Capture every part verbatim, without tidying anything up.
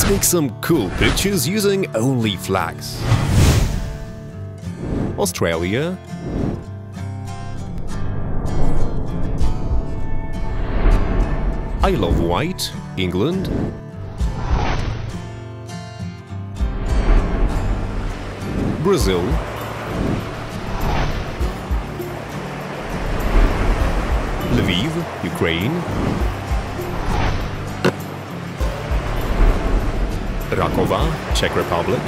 Let's make some cool pictures using only flags. Australia, Isle of Wight, England, Brazil, Lviv, Ukraine, Raková, Czech Republic,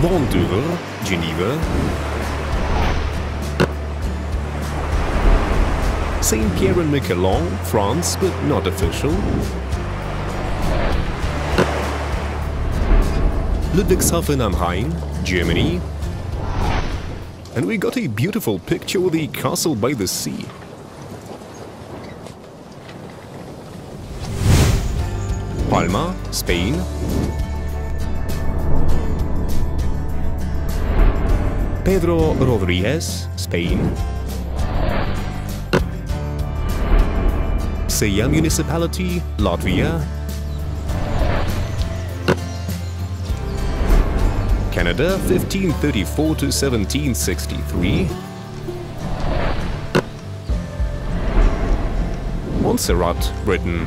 Vancouver, Geneva, Saint Pierre and Miquelon, France, but not official, Ludwigshafen am Rhein, Germany. And we got a beautiful picture with the castle by the sea. Palma, Spain. Pedro Rodriguez, Spain. Sejama Municipality, Latvia. Canada, fifteen thirty-four to seventeen sixty-three. Montserrat, Britain.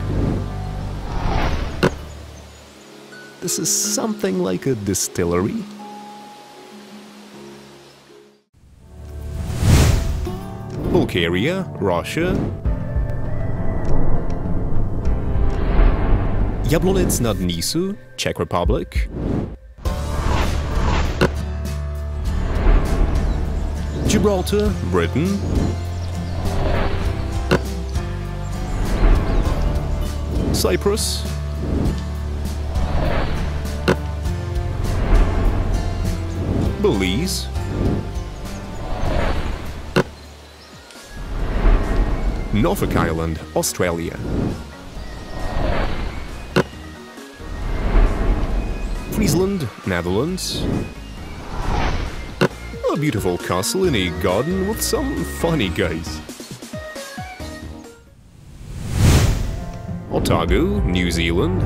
This is something like a distillery. Bulgaria, Russia. Jablonec nad Nisu, Czech Republic. Gibraltar, Britain. Cyprus. Belize. Norfolk Island, Australia. Friesland, Netherlands. A beautiful castle in a garden with some funny guys. Otago, New Zealand.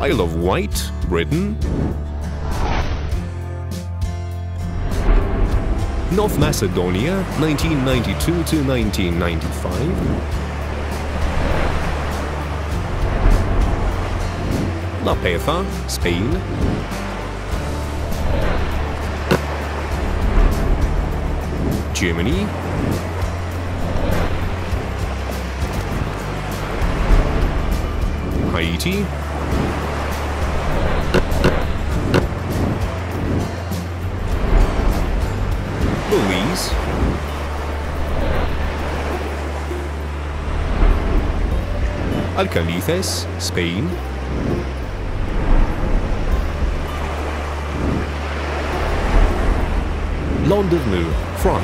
Isle of Wight, Britain. North Macedonia, nineteen ninety-two to nineteen ninety-five. La Pefa, Spain. Germany. Haiti. Belize. Alcañices, Spain. London, France.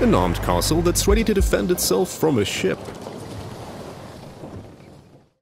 An armed castle that's ready to defend itself from a ship.